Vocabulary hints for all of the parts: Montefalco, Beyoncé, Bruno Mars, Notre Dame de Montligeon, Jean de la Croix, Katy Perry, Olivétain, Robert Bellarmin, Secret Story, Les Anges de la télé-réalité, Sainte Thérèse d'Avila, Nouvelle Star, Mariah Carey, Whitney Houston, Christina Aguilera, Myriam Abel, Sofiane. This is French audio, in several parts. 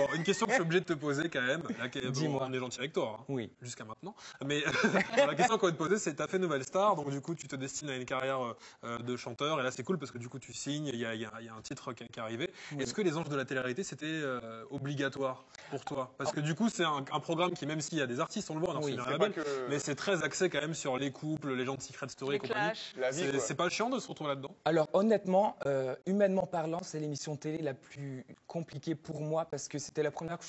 Bon, une question que je suis obligé de te poser quand même. Dis-moi. On est gentil avec toi. Hein, oui. Jusqu'à maintenant. Mais la question qu'on va te poser, c'est t'as fait Nouvelle Star, donc du coup tu te destines à une carrière de chanteur. Et là c'est cool parce que du coup tu signes, il y a un titre qui est arrivé. Oui. Est-ce que Les Anges de la télé-réalité c'était obligatoire pour toi? Parce que du coup c'est un programme qui, même s'il y a des artistes, on le voit, on a mais c'est très axé quand même sur les couples, les gens de Secret Story et compagnie. C'est pas chiant de se retrouver là-dedans? Alors honnêtement, humainement parlant, c'est l'émission télé la plus compliquée pour moi parce que c'était la première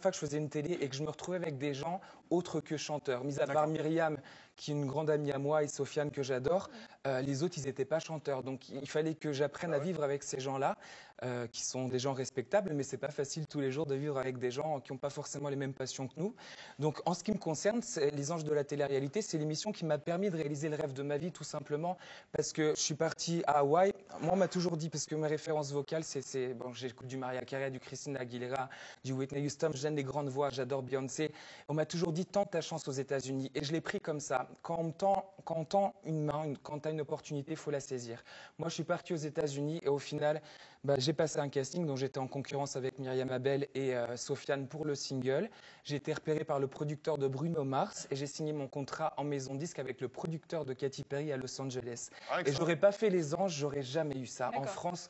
fois que je faisais une télé et que je me retrouvais avec des gens autres que chanteurs. Mis à part Myriam, qui est une grande amie à moi, et Sofiane, que j'adore, les autres, ils n'étaient pas chanteurs. Donc, il fallait que j'apprenne à vivre avec ces gens-là, qui sont des gens respectables, mais ce n'est pas facile tous les jours de vivre avec des gens qui n'ont pas forcément les mêmes passions que nous. Donc, en ce qui me concerne, Les Anges de la télé-réalité, c'est l'émission qui m'a permis de réaliser le rêve de ma vie, tout simplement, parce que je suis partie à Hawaï. Moi, on m'a toujours dit, parce que mes références vocales, c'est bon, j'écoute du Mariah Carey, du Christina Aguilera, du Whitney Houston, j'aime les grandes voix, j'adore Beyoncé. On m'a toujours dit tente ta chance aux États-Unis et je l'ai pris comme ça. Quand on tend une main, quand tu as une opportunité, il faut la saisir. Moi, je suis partie aux États-Unis et au final, j'ai passé un casting dont j'étais en concurrence avec Myriam Abel et Sofiane pour le single. J'ai été repéré par le producteur de Bruno Mars et j'ai signé mon contrat en maison disque avec le producteur de Katy Perry à Los Angeles. Et j'aurais pas fait Les Anges, j'aurais jamais eu ça. En France,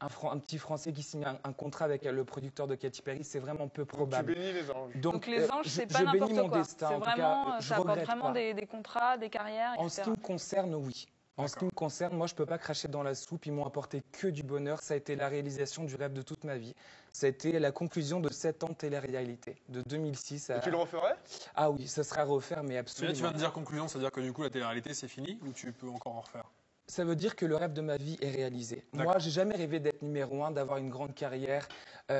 un petit Français qui signe un contrat avec le producteur de Katy Perry, c'est vraiment peu probable. Tu bénis Les Anges. Donc Les Anges, c'est pas n'importe quoi. Mon destin, en tout cas, ça apporte vraiment des contrats, des carrières, etc. En ce qui me concerne, oui. En ce qui me concerne, moi, je ne peux pas cracher dans la soupe. Ils m'ont apporté que du bonheur. Ça a été la réalisation du rêve de toute ma vie. Ça a été la conclusion de 7 ans de télé-réalité, de 2006 à... Et tu le referais? Ah oui, ça serait à refaire, mais absolument. Mais là, tu viens de dire conclusion, c'est-à-dire que du coup, la télé-réalité, c'est fini ou tu peux encore en refaire? Ça veut dire que le rêve de ma vie est réalisé. Moi, j'ai jamais rêvé d'être numéro 1, d'avoir une grande carrière.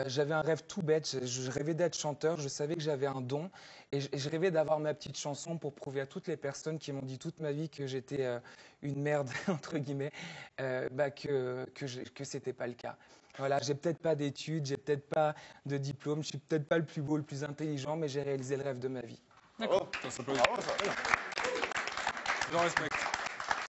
J'avais un rêve tout bête. Je rêvais d'être chanteur. Je savais que j'avais un don. Et je rêvais d'avoir ma petite chanson pour prouver à toutes les personnes qui m'ont dit toute ma vie que j'étais une merde, entre guillemets, que c'était pas le cas. Voilà, j'ai peut-être pas d'études, j'ai peut-être pas de diplôme, je suis peut-être pas le plus beau, le plus intelligent, mais j'ai réalisé le rêve de ma vie. D'accord. Oh, ça peut être... Bravo, ça. Je respecte.